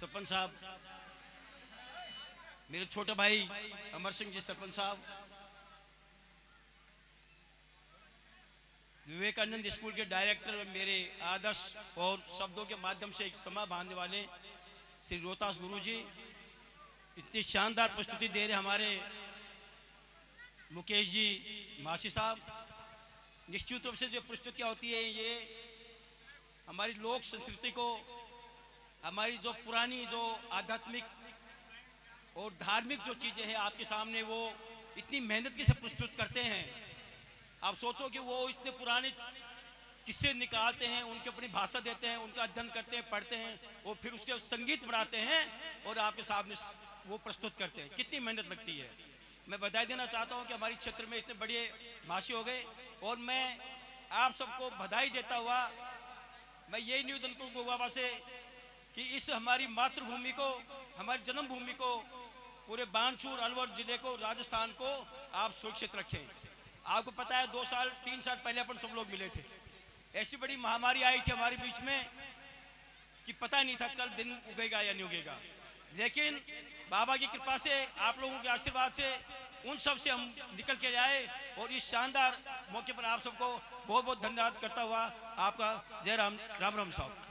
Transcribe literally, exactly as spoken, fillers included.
सरपंच साहब, मेरे छोटे भाई अमर सिंह जी सरपंच साहब, विवेकानंद दिशपुर के डायरेक्टर, मेरे आदर्श और शब्दों के माध्यम से एक समा बांधने वाले श्री रोहतास गुरु जी, इतनी शानदार प्रस्तुति दे रहे हमारे मुकेश जी मासी साहब। निश्चित रूप से जो प्रस्तुतियाँ होती है ये हमारी लोक संस्कृति को, हमारी जो पुरानी जो आध्यात्मिक और धार्मिक जो चीज़ें हैं आपके सामने, वो इतनी मेहनत के से प्रस्तुत करते हैं। आप सोचो कि वो इतने पुराने किस्से निकालते हैं, उनके अपनी भाषा देते हैं, उनका अध्ययन करते हैं, पढ़ते हैं और फिर उसके संगीत बनाते हैं और आपके सामने वो प्रस्तुत करते हैं। कितनी मेहनत लगती है। मैं बधाई देना चाहता हूँ कि हमारे क्षेत्र में इतने बड़े माशी हो गए और मैं आप सबको बधाई देता हुआ मैं यही निवेदन करूँगा बाबा से कि इस हमारी मातृभूमि को, हमारी जन्मभूमि को, पूरे बानसूर अलवर जिले को, राजस्थान को आप सुरक्षित रखें। आपको पता है दो साल तीन साल पहले अपन सब लोग मिले थे, ऐसी बड़ी महामारी आई थी हमारे बीच में कि पता नहीं था कल दिन उगेगा या नहीं उगेगा, लेकिन बाबा की कृपा से, आप लोगों के आशीर्वाद से, उन सब से हम निकल के आए और इस शानदार मौके पर आप सबको बहुत बहुत धन्यवाद करता हुआ आपका जय राम राम राम साहब।